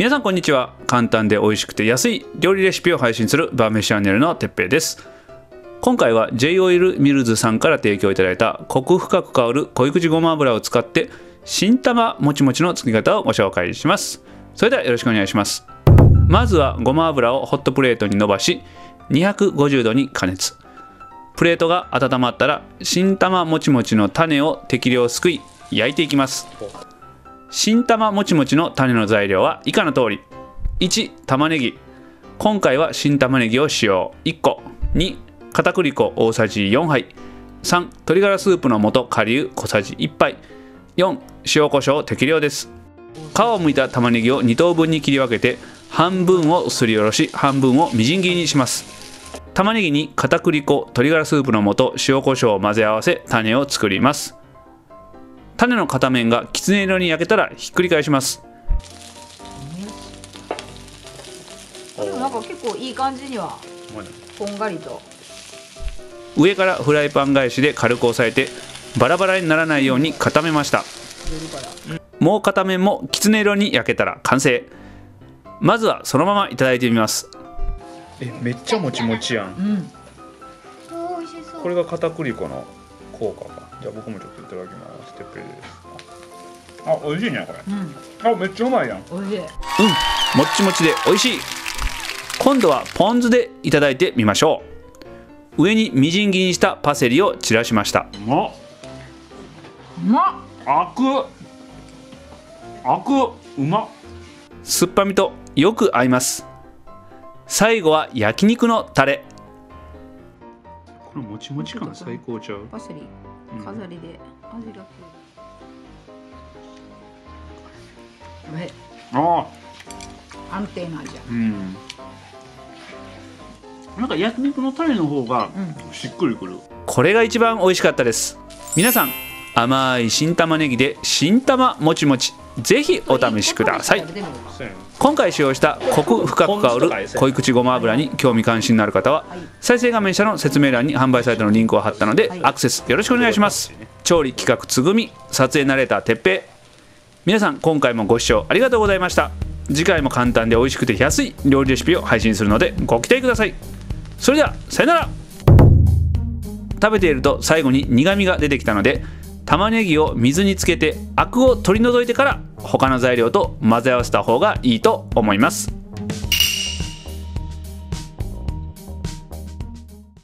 皆さんこんにちは。簡単で美味しくて安い料理レシピを配信するバー飯チャンネルのてっぺいです。今回は J オイルミルズさんから提供いただいたコク深く香る濃い口ごま油を使って新玉もちもちの作り方をご紹介します。それではよろしくお願いします。まずはごま油をホットプレートに伸ばし250度に加熱。プレートが温まったら新玉もちもちの種を適量すくい焼いていきます。新玉もちもちの種の材料は以下の通り。1、玉ねぎ。今回は新玉ねぎを使用。1個。2、片栗粉大さじ4杯。3、鶏ガラスープの素顆粒小さじ1杯。4、塩コショウ適量です。皮をむいた玉ねぎを2等分に切り分けて、半分をすりおろし、半分をみじん切りにします。玉ねぎに片栗粉、鶏ガラスープの素、塩コショウを混ぜ合わせ、種を作ります。種の片面がきつね色に焼けたらひっくり返します。でもなんか結構いい感じにはこんがりと。上からフライパン返しで軽く押さえてバラバラにならないように固めました。もう片面もきつね色に焼けたら完成。まずはそのままいただいてみます。めっちゃもちもちやん、うん、これが片栗粉の効果か。じゃあ僕もちょっといただきます。てっぺいです。あ、美味しいねこれ、うん、あ、めっちゃうまいやん。おいしい。うん、もっちもちで美味しい。今度はポン酢でいただいてみましょう。上にみじん切りにしたパセリを散らしました。うまっ、うまっ、あくあく、うまっ。酸っぱみとよく合います。最後は焼肉のタレ。これもちもち感最高ちゃう。パセリ飾りで味がくる。ああ、安定な味や。うん。なんか焼肉のタレの方がしっくりくる。これが一番美味しかったです。皆さん甘い新玉ねぎで新玉もちもち、ぜひお試しください。今回使用したコク深く香る濃い口ごま油に興味関心のある方は再生画面下の説明欄に販売サイトのリンクを貼ったのでアクセスよろしくお願いします。調理企画つぐみ、撮影ナレーターてっぺい。皆さん今回もご視聴ありがとうございました。次回も簡単で美味しくて安い料理レシピを配信するのでご期待ください。それではさよなら。食べていると最後に苦みが出てきたので玉ねぎを水につけてアクを取り除いてから他の材料と混ぜ合わせた方がいいと思います。